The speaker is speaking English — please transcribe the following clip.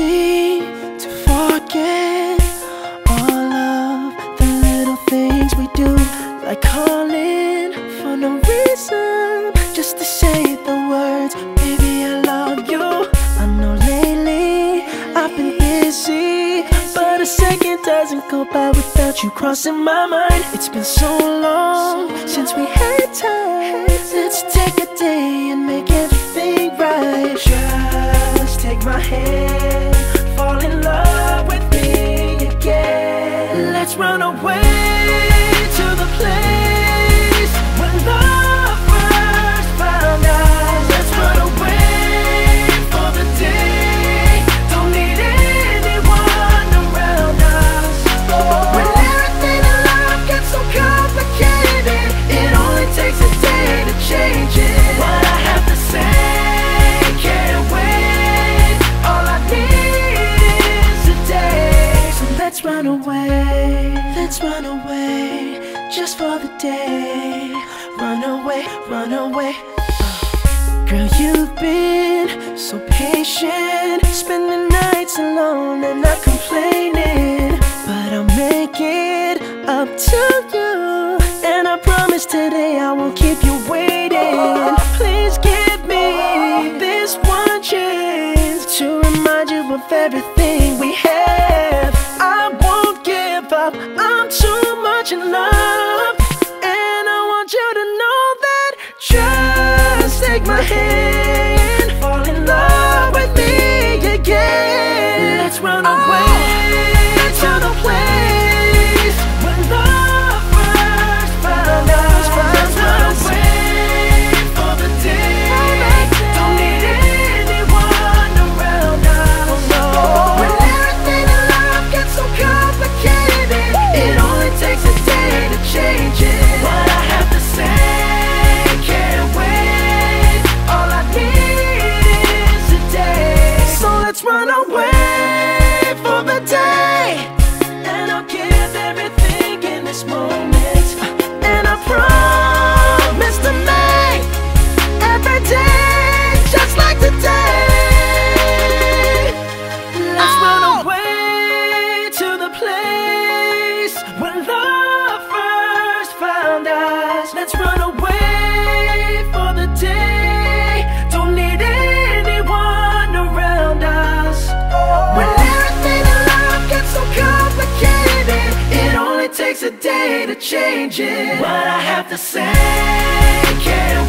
easy to forget all of the little things we do, like calling for no reason, just to say the words, baby, I love you. I know lately I've been busy, but a second doesn't go by without you crossing my mind. It's been so long since we had time. Let's take a day and make everything right. Just take my hand, fall in love with me again. Let's run away to the place where love first found us. Let's run away for the day. Don't need anyone around us. When everything in life gets so complicated, it only takes a day to change it. What I have to say can't wait. All I need is a day. So let's run away. Let's run away. Just for the day, run away, run away. Girl, you've been so patient, spending nights alone and not complaining. But I'll make it up to you, and I promise today I won't keep you waiting. Please give me this one chance to remind you of everything we have. I won't give up, I'm too much in love. Take my hand, fall in love with me again. Let's run away to the place where love first found us. Let's run away for the day. Don't need anyone around us. When everything in life gets so complicated, it only takes a day to change it. What I have to say. Run away for the day, and I'll give everything in this moment. And I promise to make every day just like today. Let's run away to the place where love first found us. Let's run away for the day. It takes a day to change it. What I have to say can't